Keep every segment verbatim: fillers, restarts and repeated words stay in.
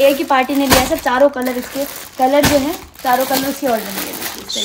एक ही पार्टी ने लिया सब चारों कलर, इसके कलर जो है चारों कलर उसके ऑर्डर में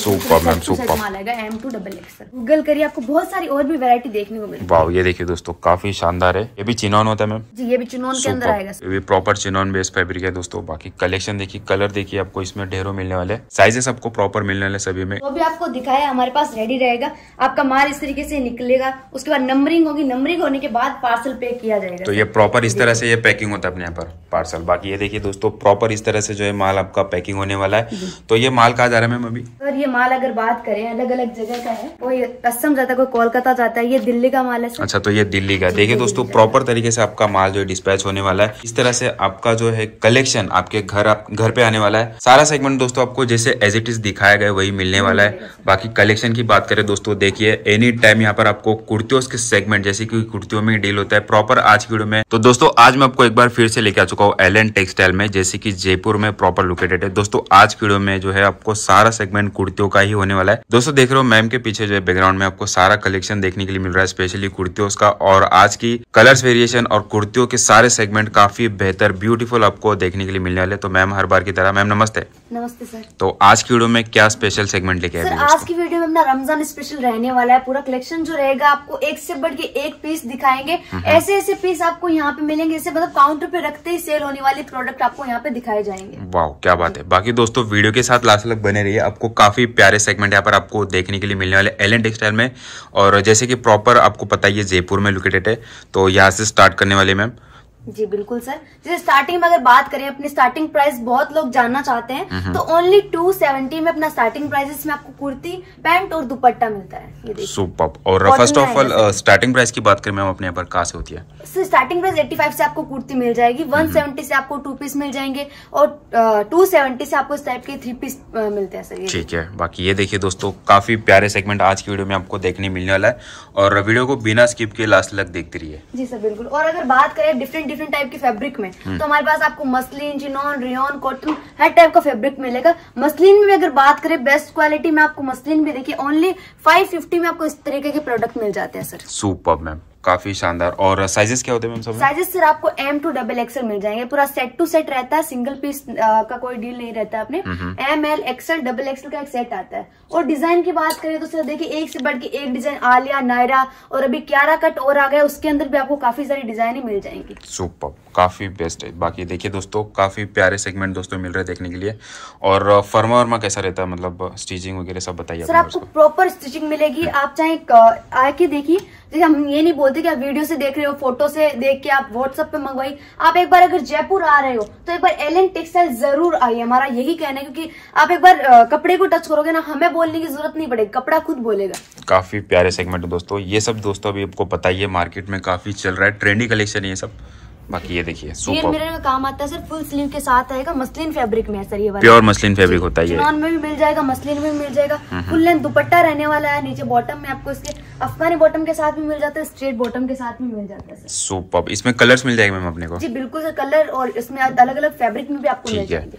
गूगल करिए, आपको बहुत सारी और भी वैरायटी देखने को मिलेगी। वाह, ये देखिए दोस्तों काफी शानदार है। ये भी चिनॉन होता है मैम जी, ये भी चिनॉन के अंदर आएगा। ये भी प्रॉपर चिनॉन बेस्ड फैब्रिक है दोस्तों। बाकी कलेक्शन देखिए, कलर देखिए, आपको इसमें ढेरों मिलने वाले, साइजेस आपको प्रॉपर मिलने वाले सभी में। वो भी आपको दिखाया हमारे पास रेडी रहेगा, आपका माल इस तरीके से निकलेगा, उसके बाद नंबरिंग होगी, नंबरिंग होने के बाद पार्सल पैक किया जाएगा। तो ये प्रॉपर इस तरह से ये पैकिंग होता है अपने यहाँ पर पार्सल। बाकी ये देखिए दोस्तों प्रॉपर इस तरह से जो है माल आपका पैकिंग होने वाला है। तो ये माल कहाँ जा रहा है मैम अभी? और ये माल अगर बात करें अलग अलग जगह का है, कोई असम जाता है, कोई कोलकाता जाता है, ये दिल्ली का माल है। अच्छा, तो ये दिल्ली का। देखिए दोस्तों प्रॉपर तरीके से आपका माल जो है डिस्पैच होने वाला है। इस तरह से आपका जो है कलेक्शन आपके घर आप, घर पे आने वाला है। सारा सेगमेंट दोस्तों आपको जैसे एज इट इज दिखाया गया वही मिलने वाला है। बाकी कलेक्शन की बात करें दोस्तों, देखिए एनी टाइम यहाँ पर आपको कुर्तियों के सेगमेंट जैसे की कुर्तियों में डील होता है प्रॉपर आज की वीडियो में। तो दोस्तों आज मैं आपको एक बार फिर से लेके आ चुका हूँ एल एन टेक्सटाइल में, जैसे की जयपुर में प्रॉपर लोकेटेड है। दोस्तों आज की वीडियो में जो है आपको सारा सेगमेंट कुर्तियों का ही होने वाला है। दोस्तों देख रहे हो मैम के पीछे जो है बैकग्राउंड में आपको सारा कलेक्शन देखने के लिए मिल रहा है, स्पेशली कुर्तियों का। और आज की कलर्स वेरिएशन और कुर्तियों के सारे सेगमेंट काफी बेहतर ब्यूटीफुल आपको देखने के लिए मिलने वाले। तो मैम हर बार की तरह, मैम नमस्ते। नमस्ते सर। तो आज की वीडियो में क्या स्पेशल सेगमेंट लेके आए? आज की वीडियो में अपना रमजान स्पेशल रहने वाला है। पूरा कलेक्शन जो रहेगा आपको एक से बढ़ के एक पीस दिखाएंगे। ऐसे ऐसे पीस आपको यहाँ पे मिलेंगे, ऐसे मतलब काउंटर पे रखते ही सेल होने वाले प्रोडक्ट आपको यहाँ पे दिखाए जाएंगे। वाह, क्या बात है। बाकी दोस्तों वीडियो के साथ लास्ट तक बने रहिए, आपको काफी प्यारे सेगमेंट यहाँ पर आपको देखने के लिए मिलने वाले एल एन टेक्सटाइल में। और जैसे की प्रॉपर आपको पता ही है जयपुर में लोकेटेड है। तो यहाँ से स्टार्ट करने वाले मैम जी। बिल्कुल सर, जैसे स्टार्टिंग में अगर बात करें अपनी स्टार्टिंग प्राइस बहुत लोग जानना चाहते हैं, तो ओनली टू सेवेंटी में अपना स्टार्टिंग प्राइस, इसमें आपको कुर्ती, पैंट और दुपट्टा मिलता है। सुपर। और first of all starting price की बात करें मैम अपने यहाँ पर कहाँ से होती है? Sir starting price eighty five से आपको कुर्ती मिल जाएगी, वन सेवेंटी से आपको टू पीस मिल जाएंगे और टू सेवेंटी से आपको इस टाइप के थ्री पीस मिलते हैं सर। ठीक है। बाकी ये देखिए दोस्तों काफी प्यारे सेगमेंट आज की वीडियो में आपको देखने मिलने वाला है और वीडियो को बिना स्किप के लास्ट तक देखते रहिए। जी सर बिल्कुल। और अगर बात करें डिफरेंट डिफरेंट टाइप के फैब्रिक में, तो हमारे पास आपको मसलिन, चिनॉन, रियॉन, कॉटन हर टाइप का फैब्रिक मिलेगा। मसलिन में भी अगर बात करें बेस्ट क्वालिटी में आपको मसलिन भी देखिए ओनली फाइव फिफ्टी में आपको इस तरीके के प्रोडक्ट मिल जाते हैं सर। सुपर्ब मैम, काफी शानदार। और साइजेस क्या होते हैं मैम सब? साइजेस सर आपको एम टू डबल एक्सएल मिल जाएंगे, पूरा सेट टू सेट रहता है, सिंगल पीस आ, का कोई डील नहीं रहता है। अपने M L XL double XL का एक सेट आता है। और डिजाइन की बात करें तो सर देखिए एक से बढ़ के एक डिजाइन, आलिया, नायरा और अभी कियारा कट और आ गया, उसके अंदर भी आपको काफी सारी डिजाइन मिल जाएंगी। सुपर, काफी बेस्ट है। बाकी देखिये दोस्तों काफी प्यारे सेगमेंट दोस्तों मिल रहे देखने के लिए। और फर्मा वर्मा कैसा रहता है, मतलब स्टिचिंग वगैरह सब बताइए। सर आपको प्रॉपर स्टिचिंग मिलेगी, आप चाहे आके देखिए, जैसे हम ये नहीं बोलते कि आप वीडियो से देख रहे हो, फोटो से देख के आप व्हाट्सएप पे मंगवाई। आप एक बार अगर जयपुर आ रहे हो तो एक बार एल एन टेक्सटाइल जरूर आइए, हमारा यही कहना है। क्योंकि आप एक बार कपड़े को टच करोगे ना, हमें बोलने की जरूरत नहीं पड़ेगी, कपड़ा खुद बोलेगा। काफी प्यारे सेगमेंट है दोस्तों ये सब। दोस्तों अभी आपको पता ही है मार्केट में काफी चल रहा है, ट्रेंडी कलेक्शन है ये सब। बाकी ये देखिए ये मेरे काम आता है सर, फुल स्लीव के साथ आएगा, मसलिन फैब्रिक में है सर, ये वाला प्योर मसलिन फैब्रिक होता है। चिनॉन में भी मिल जाएगा, मसलिन में भी मिल जाएगा, फुल लेंथ दुपट्टा रहने वाला है। नीचे बॉटम में आपको इसके अफगानी बॉटम के साथ भी मिल जाता है, स्ट्रेट बॉटम के साथ भी मिल जाता है। सुपर। इसमें कलर्स मिल जाएंगे मैम अपने को? जी बिल्कुल सर, कलर और इसमें अलग अलग फैब्रिक में भी आपको मिल जाएंगे।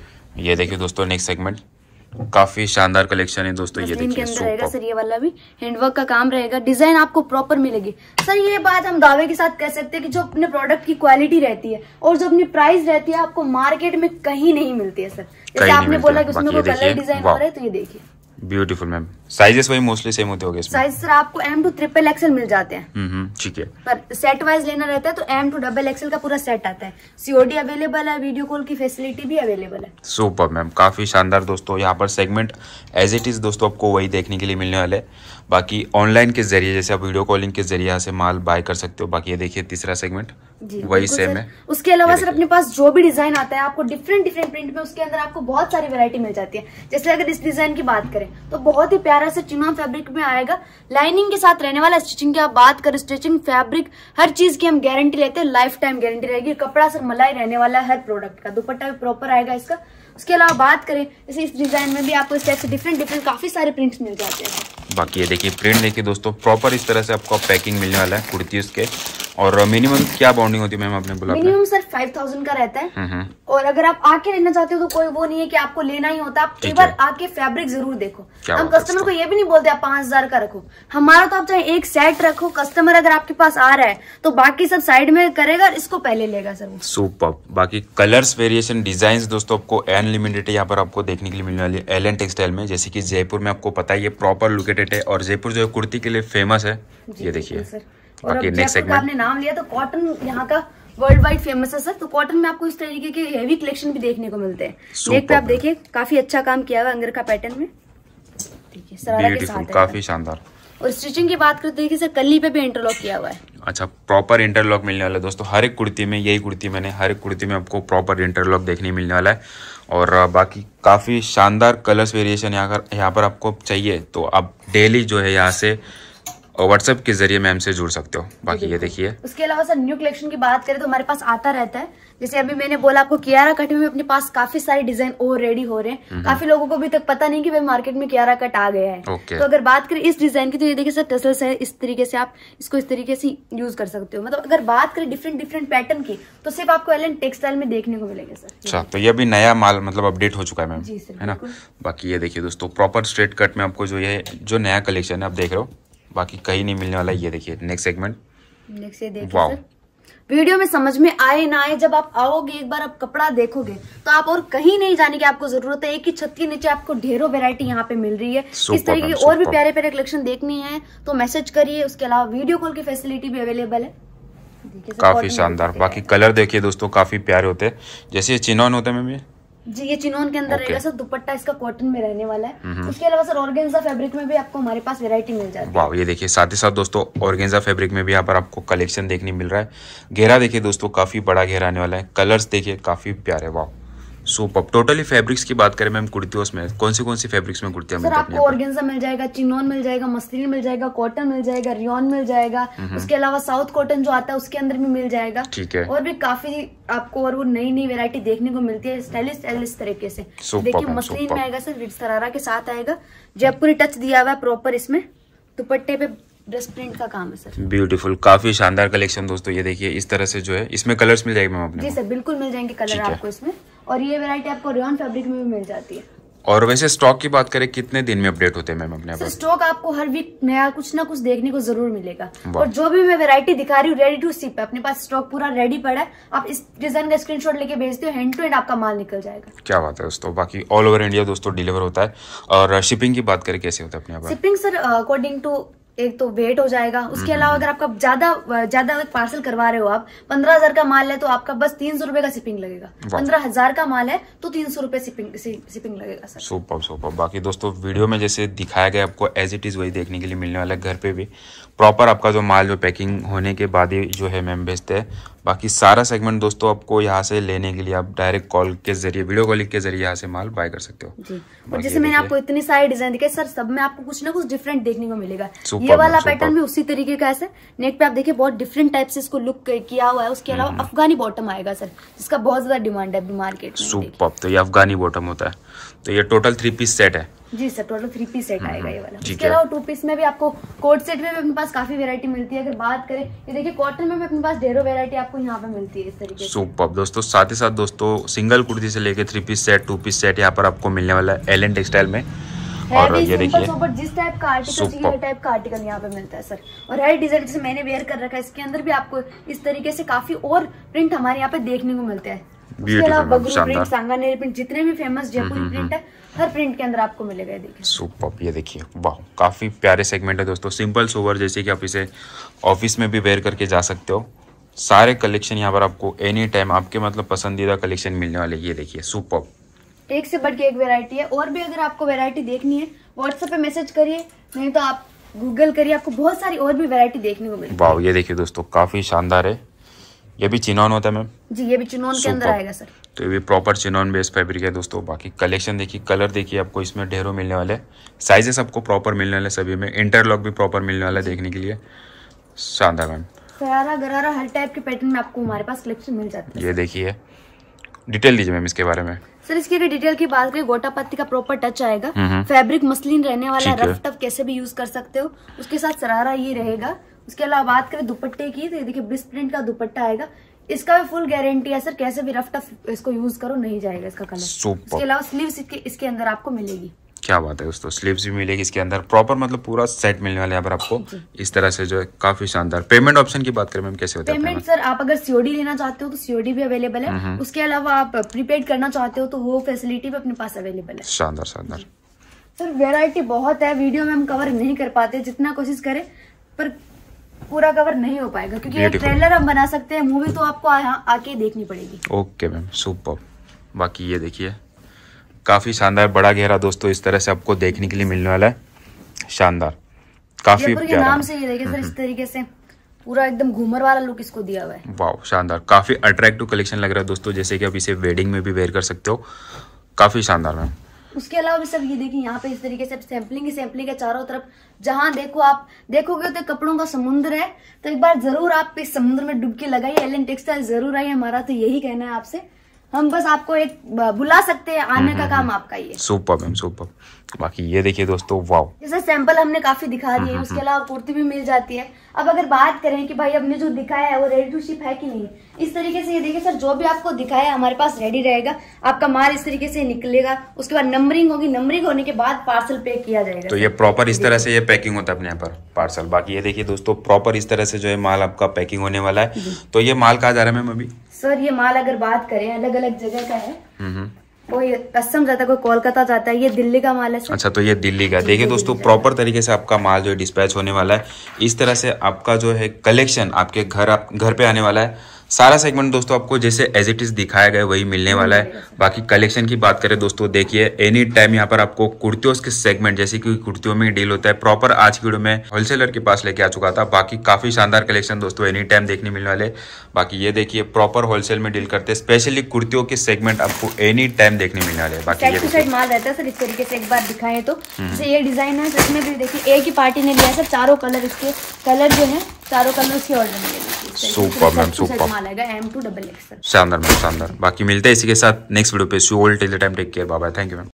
ये देखिए दोस्तों नेक्स्ट सेगमेंट, काफी शानदार कलेक्शन है दोस्तों। ये देखिए रहेगा सर, ये वाला भी हैंडवर्क का काम रहेगा, डिजाइन आपको प्रॉपर मिलेगी सर। ये बात हम दावे के साथ कह सकते हैं कि जो अपने प्रोडक्ट की क्वालिटी रहती है और जो अपनी प्राइस रहती है आपको मार्केट में कहीं नहीं मिलती है सर। जैसे आपने बोला कि उसमें कोई कलर डिजाइन वाला है, तो ये देखिए ब्यूटीफुल मैम। साइजेस वही मोस्टली सेम होते होंगे? साइज सर आपको एम टू ट्रिपल एक्सएल मिल जाते हैं। ठीक है। पर सेट वाइज लेना रहता है तो एम टू डबल एक्सएल का पूरा सेट आता है। सीओडी अवेलेबल है, वीडियो कॉल की फैसिलिटी भी अवेलेबल है। सुपर मैम, काफी शानदार दोस्तों। यहाँ पर सेगमेंट एज इट इज दोस्तों आपको वही देखने के लिए मिलने वाले है। बाकी ऑनलाइन के जरिए जैसे आप वीडियो कॉलिंग के जरिए यहाँ से माल बाय कर सकते हो। बाकी ये देखिए तीसरा सेगमेंट वही सेम है। उसके अलावा सर अपने पास जो भी डिजाइन आता है आपको डिफरेंट डिफरेंट प्रिंट में, उसके अंदर आपको बहुत सारी वैरायटी मिल जाती है। जैसे अगर इस डिजाइन की बात करें तो बहुत ही प्यारा सा चिनॉन फैब्रिक में आएगा, लाइनिंग के साथ रहने वाला। स्टिचिंग की आप बात करें, स्टिचिंग फैब्रिक हर चीज की हम गारंटी लेते हैं, लाइफ टाइम गारंटी रहेगी। कपड़ा सर मलाई रहने वाला है हर प्रोडक्ट का, दुपट्टा भी प्रॉपर आएगा इसका। उसके अलावा बात करें जैसे इस डिजाइन में भी आपको इस टाइप से डिफरेंट डिफरेंट काफी सारे प्रिंट्स मिल जाते हैं। बाकी ये देखिए प्रिंट देखिए दोस्तों, प्रॉपर इस तरह से आपको पैकिंग मिलने वाला है कुर्तीज़ के। और मिनिमम क्या बॉन्डिंग होती है मैम आपने बोला? मिनिमम सर फाइव थाउजेंड का रहता है, और अगर आप आके लेना चाहते हो तो कोई वो नहीं है कि आपको लेना ही होता। आप एक बार आके फैब्रिक जरूर देखो। हम कस्टमर को ये भी नहीं बोलते आप पांच हजार का रखो हमारा, तो आप चाहे एक सेट रखो। कस्टमर अगर आपके पास आ रहा है तो बाकी सब साइड में करेगा, इसको पहले लेगा सर। सुपर। बाकी कलर्स, वेरिएशन, डिजाइन दोस्तों आपको अनलिमिटेड यहाँ पर आपको देखने के लिए मिलने वाली है एल एन टेक्सटाइल में। जैसे की जयपुर में आपको पता है ये प्रॉपर लोकेटेड है, और जयपुर जो है कुर्ती के लिए फेमस है। ये देखिए और बाकी नेक्स्ट सेगमेंट आपने नाम लिया तो कॉटन यहाँ का वर्ल्ड वाइड फेमस है सर। तो कॉटन में आपको इस तरीके के हेवी कलेक्शन भी देखने को मिलते हैं। नेक पे आप देखिए काफी अच्छा काम किया हुआ अंगरखा पैटर्न में, देखिए सरारा के साथ काफी शानदार। और स्टिचिंग की बात करते देखिए सर कली पे भी इंटरलॉक किया हुआ है। अच्छा, प्रॉपर इंटरलॉक मिलने वाला है दोस्तों हर एक कुर्ती में। यही कुर्ती मैंने हर एक कुर्ती में आपको प्रॉपर इंटरलॉक देखने मिलने वाला है। और बाकी काफी शानदार कलर्स वेरिएशन यहाँ यहाँ पर आपको चाहिए तो आप डेली जो है यहाँ से व्हाट्सएप के जरिए मैम से जुड़ सकते हो। बाकी ये देखिए उसके अलावा सर न्यू कलेक्शन की बात करें तो हमारे पास आता रहता है। जैसे अभी मैंने बोला आपको कियारा कट में अपने पास काफी सारे डिजाइन ऑलरेडी हो रहे हैं। काफी लोगों को अभी तक पता नहीं कि भाई मार्केट में कियारा कट आ गया है। तो अगर बात करें इस डिजाइन की तो ये देखिए सर टसल्स है, इस तरीके से आप इसको इस तरीके से यूज कर सकते हो। मतलब अगर बात करें डिफरेंट डिफरेंट पैटर्न की तो सिर्फ आपको एल एन टेक्सटाइल में देखने को मिलेगा सर। अच्छा, तो ये भी नया माल मतलब अपडेट हो चुका है मैम, है ना। बाकी ये देखिए दोस्तों प्रॉपर स्ट्रेट कट में आपको जो ये जो नया कलेक्शन है आप देख रहे हो, बाकी कहीं नहीं मिलने वाला। ये देखिए नेक्स्ट सेगमेंट। नेक्स्ट ये देखिए सर, वीडियो में समझ में आए ना आए जब आप आओगे एक बार आप कपड़ा देखोगे तो आप और कहीं नहीं जाने की आपको जरूरत है। एक ही छत के नीचे आपको ढेरों वैरायटी यहाँ पे मिल रही है। इस तरीके की और भी प्यारे प्यारे कलेक्शन देखने हैं तो मैसेज करिए। उसके अलावा वीडियो कॉल की फैसिलिटी भी अवेलेबल है। काफी शानदार। बाकी कलर देखिए दोस्तों काफी प्यारे होते हैं। जैसे चिनॉन होता है मैम, ये जी ये चिनोन के अंदर okay. रहेगा सर। दुपट्टा इसका कॉटन में रहने वाला है। उसके अलावा सर ऑर्गेन्जा फैब्रिक में भी आपको हमारे पास वैरायटी मिल जाती है। वाह, ये देखिए साथ ही साथ दोस्तों ऑर्गेन्जा फैब्रिक में भी यहाँ पर आपको कलेक्शन देखने मिल रहा है। घेरा देखिए दोस्तों काफी बड़ा घेरा आने वाला है। कलर्स देखिए काफी प्यारे। वाह, सुपर। टोटली फैब्रिक्स की बात करें मैम कुर्तियों में कौन सी कौन सी फैब्रिक्स में कुर्तियां मिलती हैं? आपको ऑर्गेन्जा मिल जाएगा, चिनोन मिल जाएगा, मस्लिन मिल जाएगा, कॉटन मिल जाएगा, रियॉन मिल जाएगा। उसके अलावा साउथ कॉटन जो आता है उसके अंदर भी मिल जाएगा। ठीक है, और भी काफी आपको और वो नई नई वैरायटी देखने को मिलती है। स्टाइलिश स्टाइलिश तरीके से देखिए मस्लिन में आएगा सर, विद सरारा के साथ आएगा। जयपुरी टच दिया हुआ है प्रॉपर इसमें। दुपट्टे पे ड्रेस प्रिंट का काम है सर। ब्यूटीफुल, काफी शानदार कलेक्शन दोस्तों। ये देखिए इस तरह से जो है इसमें कलर्स मिल जाएंगे मैम आपको? जी सर बिल्कुल मिल जाएंगे कलर आपको इसमें। और ये वैरायटी आपको रियॉन फैब्रिक में भी मिल जाती है। और वैसे स्टॉक की बात करें कितने दिन में अपडेट होते हैं मैम अपने पास? स्टॉक आपको हर वीक नया कुछ ना कुछ देखने को जरूर मिलेगा। और जो भी मैं वैरायटी दिखा रही हूँ रेडी टू सिप है, अपने पास स्टॉक पूरा रेडी पड़ा है। आप इस डिजाइन का स्क्रीनशॉट लेके भेजते हो हैंड टू हैंड आपका माल निकल जाएगा। क्या बात है दोस्तों। बाकी ऑल ओवर इंडिया दोस्तों डिलीवर होता है। और शिपिंग की बात करें कैसे होता है अपने पास? शिपिंग सर अकॉर्डिंग टू एक तो वेट हो जाएगा। उसके अलावा अगर आपका ज्यादा ज्यादा पार्सल करवा रहे हो आप पंद्रह हजार का माल है तो आपका बस तीन सौ रूपये का शिपिंग लगेगा। पंद्रह हजार का माल है तो तीन सौ रूपये शिपिंग शिपिंग लगेगा सर। Super super. बाकी दोस्तों वीडियो में जैसे दिखाया गया आपको एज इट इज वही देखने के लिए मिलने वाला है। घर पे भी प्रॉपर आपका जो माल जो पैकिंग होने के बाद ही जो है मैम भेजते हैं। बाकी सारा सेगमेंट दोस्तों आपको यहाँ से लेने के लिए आप डायरेक्ट कॉल के जरिए वीडियो कॉलिंग के जरिए यहाँ से माल बाय कर सकते हो जी। और जैसे मैंने आपको इतनी सारी डिजाइन दिखाई सर, सब में आपको कुछ ना कुछ डिफरेंट देखने को मिलेगा। ये वाला पैटर्न भी उसी तरीके का है सर। नेक पे आप देखिए बहुत डिफरेंट टाइप से इसको लुक किया हुआ है। उसके अलावा अफगानी बॉटम आएगा सर, जिसका बहुत ज्यादा डिमांड है मार्केट में। सुपर। तो ये अफगानी बॉटम होता है। तो ये टोटल थ्री पीस सेट है जी sir. Total three piece set आएगा ये वाला। इसके अलावा टू पीस में भी आपको कोट सेट में भी अपने पास काफी वैरायटी मिलती है। अगर बात करें ये देखिए कॉटन में भी अपने पास ढेरों वैरायटी आपको यहाँ पे मिलती है इस तरीके से। सुपर दोस्तों। साथ ही साथ दोस्तों सिंगल कुर्ती से लेके three piece set two piece set यहाँ पर आपको मिलने वाला है एल एन टेक्सटाइल में। और ये देखिए जिस टाइप का आर्टिकल चाहिए हर टाइप का आर्टिकल यहाँ पे मिलता है सर। और हर डिजाइन जैसे मैंने वेयर कर रखा है इसके अंदर भी आपको इस तरीके से काफी और प्रिंट हमारे यहाँ पे देखने को मिलते हैं। उसके अलावा बगरू प्रिंट, सांगानेरी प्रिंट, जितने भी फेमस जयपुरी प्रिंट है हर प्रिंट के अंदर आपको मिलेगा। देखिए सुपर। ये देखिए वाह, काफी प्यारे सेगमेंट है दोस्तों। सिंपल सोवर जैसे कि आप इसे ऑफिस में भी वेयर करके जा सकते हो। सारे कलेक्शन यहाँ पर आपको एनी टाइम आपके मतलब पसंदीदा कलेक्शन मिलने वाले। ये देखिए सुपर, एक से बढ़ के एक वैरायटी है। और भी अगर आपको वैरायटी देखनी है व्हाट्सएप पे मैसेज करिए, नहीं तो आप गूगल करिए, आपको बहुत सारी और भी वैरायटी देखने को मिलेगी। वाह, ये देखिए दोस्तों काफी शानदार है। ये भी चिनॉन होता है मैम जी, ये भी चिनॉन के अंदर आएगा सर। तो ये भी प्रॉपर चिनॉन बेस्ड फैब्रिक है दोस्तों। बाकी कलेक्शन देखिए, कलर देखिए आपको इसमें ढेरों मिलने वाले। साइजेस आपको प्रॉपर मिलने वाले सभी में। इंटरलॉक भी प्रॉपर मिलने वाला है देखने के लिए। शानदार मैम। गरारा गरारा हर टाइप के पैटर्न में आपको हमारे पास कलेक्शन मिल जाता है। ये देखिए डिटेल दीजिए मैम इसके बारे में सर। इसकी अगर डिटेल की बात करें गोटा पत्ती का प्रॉपर टच आएगा। फैब्रिक मसलिन रहने वाला, रफ टफ कैसे भी यूज कर सकते हो। उसके साथ सरारा ये रहेगा। उसके अलावा बात करें दुपट्टे की तो ये देखिए ब्रिस प्रिंट का दुपट्टा आएगा, इसका भी फुल गारंटी है सर, कैसे भी रफ टफ इसको यूज करो नहीं जाएगा इसका कलर। इसके अलावा स्लीव्स इसके अंदर आपको मिलेगी, क्या बात है दोस्तों, स्लीव्स भी मिलेगी इसके अंदर प्रॉपर, मतलब पूरा सेट मिलने वाला है पर आपको इस तरह से जो है काफी शानदार। पेमेंट ऑप्शन की बात करें मैम कैसे होता है पेमेंट? सर आप अगर सीओडी लेना चाहते हो तो सीओडी भी अवेलेबल है, उसके अलावा आप प्रीपेड करना चाहते हो तो वो फैसिलिटी भी अपने पास अवेलेबल है। शानदार शानदार सर, वेराइटी बहुत है, वीडियो में हम कवर नहीं कर पाते, जितना कोशिश करें पर पूरा कवर नहीं हो पाएगा क्योंकि ट्रेलर हम बना सकते हैं, मूवी तो आपको आके देखनी पड़ेगी। ओके मैम सुपर, बाकी ये देखिए काफी शानदार बड़ा घेरा दोस्तों इस तरह से आपको देखने के लिए मिलने वाला है, शानदार काफी के नाम से ये देखिए सर, इस तरीके से पूरा एकदम घूमर वाला लुक इसको दिया हुआ है। वाओ शानदार, काफी अट्रैक्टिव कलेक्शन लग रहा है दोस्तों, जैसे कि आप इसे वेडिंग में भी वेयर कर सकते हो, काफी शानदार मैम। उसके अलावा भी सब ये देखिए यहाँ पे इस तरीके से सैम्पलिंग ही सैम्पलिंग है चारों तरफ, जहाँ देखो आप देखोगे तो कपड़ों का समुद्र है, तो एक बार जरूर आप इस समुद्र में डुबकी लगाइए, एल एन टेक्सटाइल जरूर आइए, हमारा तो यही कहना है आपसे, हम बस आपको एक बुला सकते हैं, आने का काम आपका ही है। सुपर मैम सुपर, बाकी ये देखिए दोस्तों वाव, जैसे सैंपल हमने काफी दिखा दिए, उसके अलावा कुर्ती भी मिल जाती है। अब अगर बात करें कि भाई हमने जो दिखाया है वो रेडी टू शिप है कि नहीं, इस तरीके से ये देखिए सर जो भी आपको दिखाया हमारे पास रेडी रहेगा, आपका माल इस तरीके से निकलेगा, उसके बाद नंबरिंग होगी, नंबरिंग होने के बाद पार्सल पे किया जाएगा। तो ये प्रॉपर इस तरह से ये पैकिंग होता है अपने यहाँ पर पार्सल। बाकी ये देखिए दोस्तों प्रॉपर इस तरह से जो है माल आपका पैकिंग होने वाला है। तो ये माल कहाँ जा रहा है मैम अभी? सर ये माल अगर बात करें अलग अलग जगह का है, कोई असम जाता है, कोई कोलकाता जाता है, ये दिल्ली का माल है। अच्छा तो ये दिल्ली का, देखिए दोस्तों प्रॉपर तरीके से आपका माल जो है डिस्पैच होने वाला है, इस तरह से आपका जो है कलेक्शन आपके घर आप घर पे आने वाला है। सारा सेगमेंट दोस्तों आपको जैसे एज इट इज़ दिखाया गया वही मिलने वाला है। बाकी कलेक्शन की बात करें दोस्तों, देखिए एनी टाइम यहाँ पर आपको कुर्तियों के सेगमेंट, जैसे कि कुर्तियों में डील होता है, प्रॉपर आज की वीडियो में होलसेलर के पास लेके आ चुका था। बाकी काफ़ी शानदार कलेक्शन दोस्तों एनी टाइम देखने मिलने वाले। बाकी ये देखिए प्रॉपर होलसेल में डील करते हैं, स्पेशली कुर्तियों के सेगमेंट आपको एनी टाइम देखने मिलने वाले। बाकी ये साइड माल रहता है सर इस तरीके से, एक बार दिखाएं तो जैसे ये डिजाइन है इसमें भी देखिए एक ही पार्टी ने लिया है सर, चारों कलर इसके कलर जो है चारों कलर उसके ऑर्डर में। सुपर मैम सुपर, शानदार मैम शानदार। बाकी मिलते हैं इसी के साथ नेक्स्ट वीडियो पे। this is all till the time. Take care. Bye bye. Thank you, man.